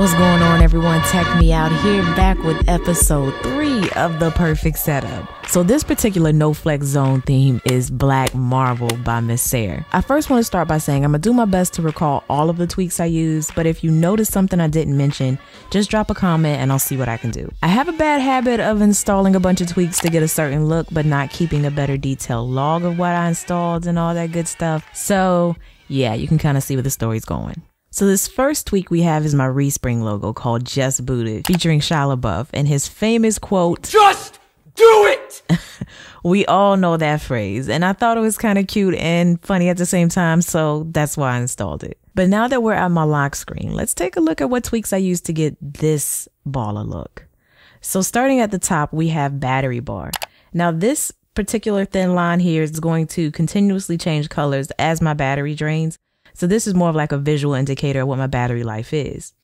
What's going on, everyone? TechMeOut here, back with episode 3 of The Perfect Setup. So this particular No Flex Zone theme is Black Marble by Misairr. I first want to start by saying I'm going to do my best to recall all of the tweaks I used, but if you notice something I didn't mention, just drop a comment and I'll see what I can do. I have a bad habit of installing a bunch of tweaks to get a certain look, but not keeping a better detailed log of what I installed and all that good stuff. So yeah, you can kind of see where the story's going. So this first tweak we have is my Respring logo called Just Booted, featuring Shia LaBeouf and his famous quote, "Just do it!" We all know that phrase, and I thought it was kind of cute and funny at the same time, so that's why I installed it. But now that we're at my lock screen, let's take a look at what tweaks I used to get this baller look. So starting at the top, we have BatteryBar. Now this particular thin line here is going to continuously change colors as my battery drains. So this is more of like a visual indicator of what my battery life is.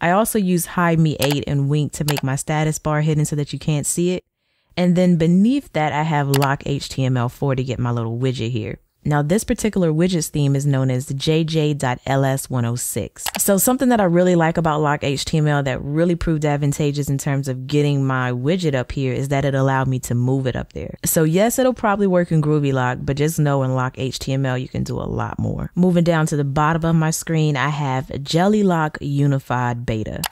I also use HideMe8 and Wink to make my status bar hidden so that you can't see it. And then beneath that, I have Lock HTML4 to get my little widget here. Now this particular widget's theme is known as JJ.LS106. So something that I really like about Lock HTML that really proved advantageous in terms of getting my widget up here is that it allowed me to move it up there. So yes, it'll probably work in Groovy Lock, but just know in Lock HTML, you can do a lot more. Moving down to the bottom of my screen, I have Jelly Lock Unified Beta.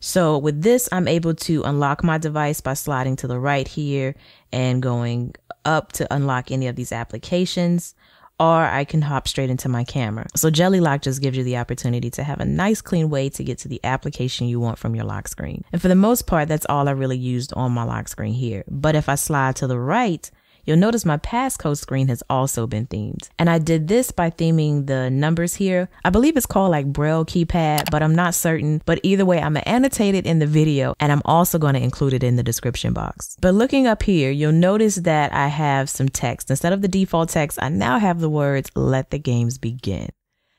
So with this, I'm able to unlock my device by sliding to the right here and going up to unlock any of these applications, or I can hop straight into my camera. So Jelly Lock just gives you the opportunity to have a nice clean way to get to the application you want from your lock screen. And for the most part, that's all I really used on my lock screen here. But if I slide to the right, you'll notice my passcode screen has also been themed. And I did this by theming the numbers here. I believe it's called like Braille keypad, but I'm not certain. But either way, I'm gonna annotate it in the video and I'm also gonna include it in the description box. But looking up here, you'll notice that I have some text. Instead of the default text, I now have the words, "Let the games begin."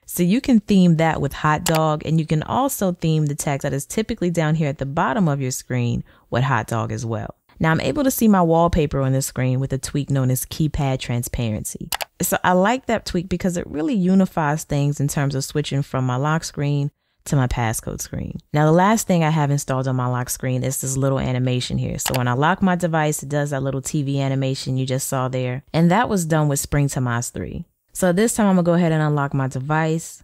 So you can theme that with Hot Dog, and you can also theme the text that is typically down here at the bottom of your screen with Hot Dog as well. Now I'm able to see my wallpaper on the screen with a tweak known as KeypadTransperency. So I like that tweak because it really unifies things in terms of switching from my lock screen to my passcode screen. Now the last thing I have installed on my lock screen is this little animation here. So when I lock my device, it does that little TV animation you just saw there. And that was done with Springtomize 3. So this time I'm gonna go ahead and unlock my device.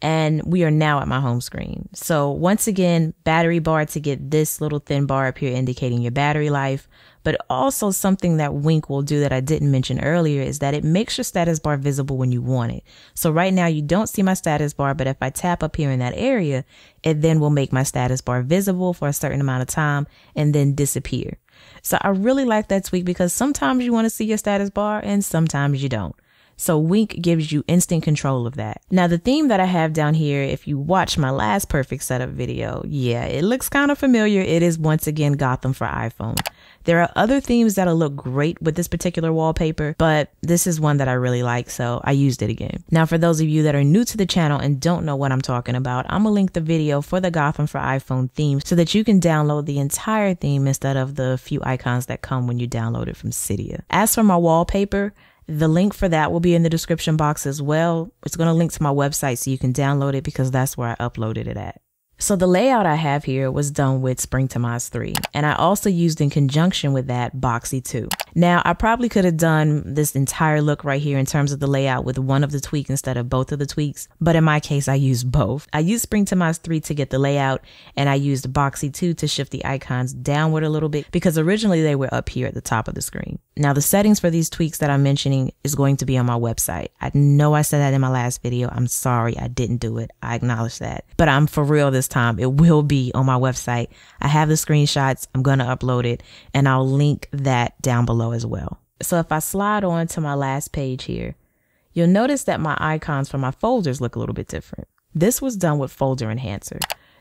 And we are now at my home screen. So once again, BatteryBar to get this little thin bar up here indicating your battery life. But also something that Wink will do that I didn't mention earlier is that it makes your status bar visible when you want it. So right now you don't see my status bar, but if I tap up here in that area, it then will make my status bar visible for a certain amount of time and then disappear. So I really like that tweak because sometimes you want to see your status bar and sometimes you don't. So Wink gives you instant control of that. Now the theme that I have down here, if you watch my last Perfect Setup video, yeah, it looks kind of familiar. It is once again Gotham for iPhone. There are other themes that'll look great with this particular wallpaper, but this is one that I really like, so I used it again. Now for those of you that are new to the channel and don't know what I'm talking about, I'm gonna link the video for the Gotham for iPhone theme so that you can download the entire theme instead of the few icons that come when you download it from Cydia. As for my wallpaper, the link for that will be in the description box as well. It's going to link to my website so you can download it because that's where I uploaded it at. So the layout I have here was done with Springtomize 3, and I also used in conjunction with that Boxy 2. Now I probably could have done this entire look right here in terms of the layout with one of the tweaks instead of both of the tweaks, but in my case I used both. I used Springtomize 3 to get the layout, and I used Boxy 2 to shift the icons downward a little bit because originally they were up here at the top of the screen. Now the settings for these tweaks that I'm mentioning is going to be on my website. I know I said that in my last video. I'm sorry I didn't do it. I acknowledge that, but I'm for real this time. It will be on my website. I have the screenshots. I'm going to upload it and I'll link that down below as well. So if I slide on to my last page here, you'll notice that my icons for my folders look a little bit different. This was done with Folder Enhancer.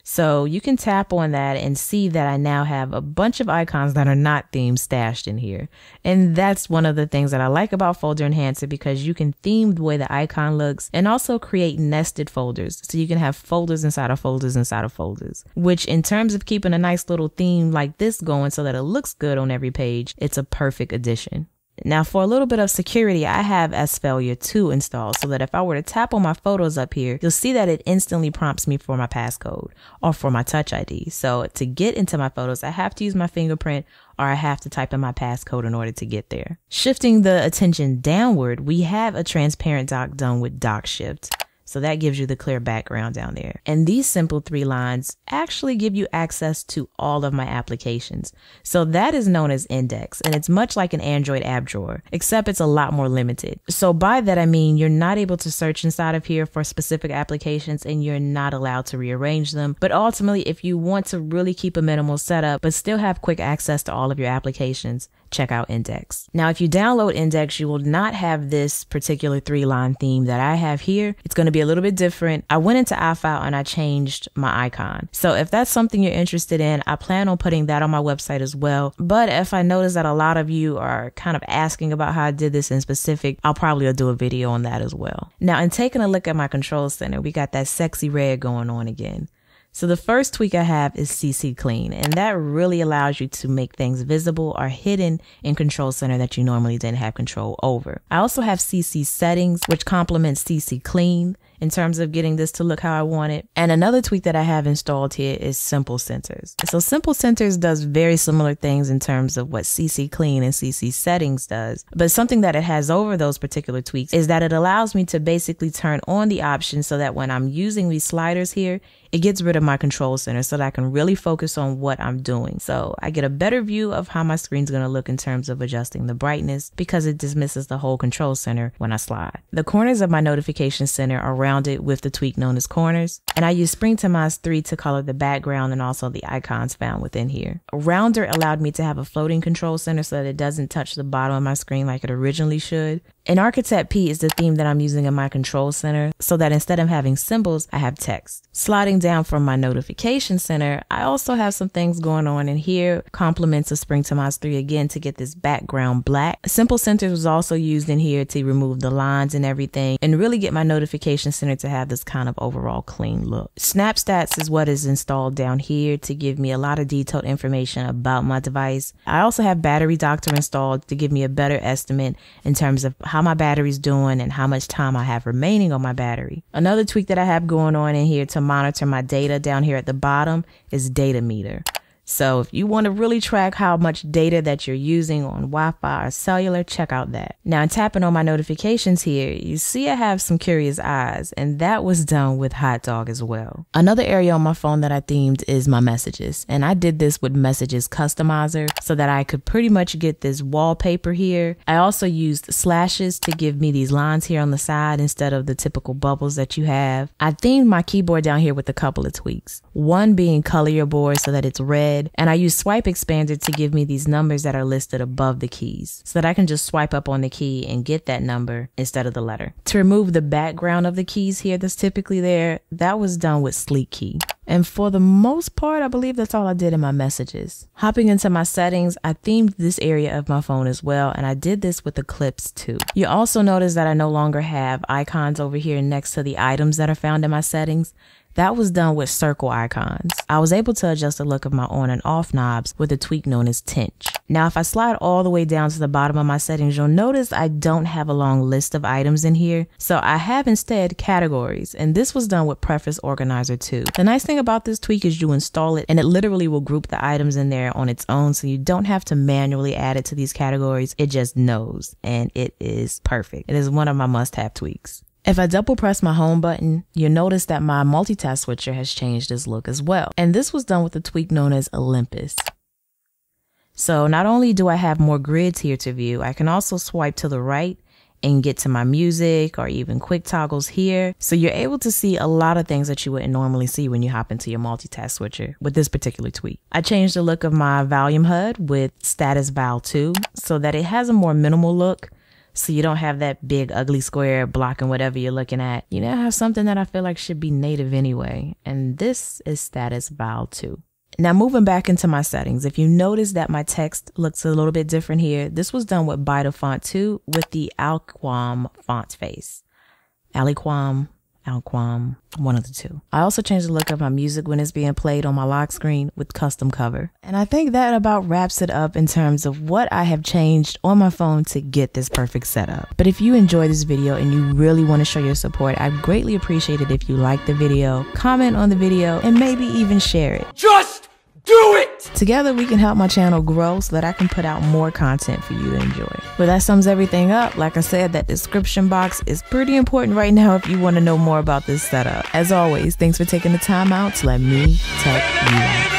So you can tap on that and see that I now have a bunch of icons that are not themed stashed in here. And that's one of the things that I like about Folder Enhancer, because you can theme the way the icon looks and also create nested folders. So you can have folders inside of folders inside of folders, which in terms of keeping a nice little theme like this going so that it looks good on every page, it's a perfect addition. Now for a little bit of security, I have Asphaleia 2 installed so that if I were to tap on my photos up here, you'll see that it instantly prompts me for my passcode or for my Touch ID. So to get into my photos, I have to use my fingerprint or I have to type in my passcode in order to get there. Shifting the attention downward, we have a transparent dock done with DockShift. So that gives you the clear background down there. And these simple three lines actually give you access to all of my applications. So that is known as Index, and it's much like an Android app drawer, except it's a lot more limited. So by that, I mean, you're not able to search inside of here for specific applications and you're not allowed to rearrange them. But ultimately, if you want to really keep a minimal setup, but still have quick access to all of your applications, check out Index. Now, if you download Index, you will not have this particular three-line theme that I have here. It's going to be a little bit different. I went into iFile and I changed my icon. So if that's something you're interested in, I plan on putting that on my website as well. But if I notice that a lot of you are kind of asking about how I did this in specific, I'll probably do a video on that as well. Now, in taking a look at my control center, we got that sexy red going on again. So the first tweak I have is CC clean, and that really allows you to make things visible or hidden in Control Center that you normally didn't have control over. I also have CC settings, which complements CC clean in terms of getting this to look how I want it. And another tweak that I have installed here is Simple Centers. So Simple Centers does very similar things in terms of what CC clean and CC settings does, but something that it has over those particular tweaks is that it allows me to basically turn on the option so that when I'm using these sliders here, it gets rid of my control center so that I can really focus on what I'm doing. So I get a better view of how my screen's gonna look in terms of adjusting the brightness because it dismisses the whole control center when I slide. The corners of my notification center are rounded with the tweak known as corners. And I use Springtomize 3 to color the background and also the icons found within here. Rounder allowed me to have a floating control center so that it doesn't touch the bottom of my screen like it originally should. And architect P is the theme that I'm using in my control center so that instead of having symbols, I have text. Sliding down from my notification center, I also have some things going on in here, compliments of Springtomize 3 again to get this background black. Simple Centers was also used in here to remove the lines and everything and really get my notification center to have this kind of overall clean look. SnapStats is what is installed down here to give me a lot of detailed information about my device. I also have Battery Doctor installed to give me a better estimate in terms of how my battery's doing and how much time I have remaining on my battery. Another tweak that I have going on in here to monitor my data down here at the bottom is data meter. So if you want to really track how much data that you're using on Wi-Fi or cellular, check out that. Now, in tapping on my notifications here, you see I have some curious eyes, and that was done with Hot Dog as well. Another area on my phone that I themed is my messages, and I did this with Messages Customizer so that I could pretty much get this wallpaper here. I also used slashes to give me these lines here on the side instead of the typical bubbles that you have. I themed my keyboard down here with a couple of tweaks, one being color your board so that it's red, and I use Swipe Expander to give me these numbers that are listed above the keys so that I can just swipe up on the key and get that number instead of the letter. To remove the background of the keys here that's typically there, that was done with Sleek Key. And for the most part, I believe that's all I did in my messages. Hopping into my settings, I themed this area of my phone as well, and I did this with the clips too. You also notice that I no longer have icons over here next to the items that are found in my settings. That was done with circle icons. I was able to adjust the look of my on and off knobs with a tweak known as Tinge. Now, if I slide all the way down to the bottom of my settings, you'll notice I don't have a long list of items in here. So I have instead categories, and this was done with Preface Organizer 2. The nice thing about this tweak is you install it and it literally will group the items in there on its own. So you don't have to manually add it to these categories. It just knows, and it is perfect. It is one of my must-have tweaks. If I double press my home button, you'll notice that my multitask switcher has changed its look as well. And this was done with a tweak known as Olympus. So not only do I have more grids here to view, I can also swipe to the right and get to my music or even quick toggles here. So you're able to see a lot of things that you wouldn't normally see when you hop into your multitask switcher with this particular tweak. I changed the look of my volume HUD with Status Val 2 so that it has a more minimal look. So you don't have that big ugly square blocking whatever you're looking at. You now have something that I feel like should be native anyway. And this is Status Val 2. Now, moving back into my settings, if you notice that my text looks a little bit different here, this was done with Beta Font 2 with the Aliquam font face. Aliquam. Aliquam, one of the two. I also changed the look of my music when it's being played on my lock screen with custom cover. And I think that about wraps it up in terms of what I have changed on my phone to get this perfect setup. But if you enjoyed this video and you really want to show your support, I'd greatly appreciate it if you like the video, comment on the video, and maybe even share it. Just do it! Together we can help my channel grow so that I can put out more content for you to enjoy. Well, that sums everything up. Like I said, that description box is pretty important right now if you want to know more about this setup. As always, thanks for taking the time out to let me tech you out.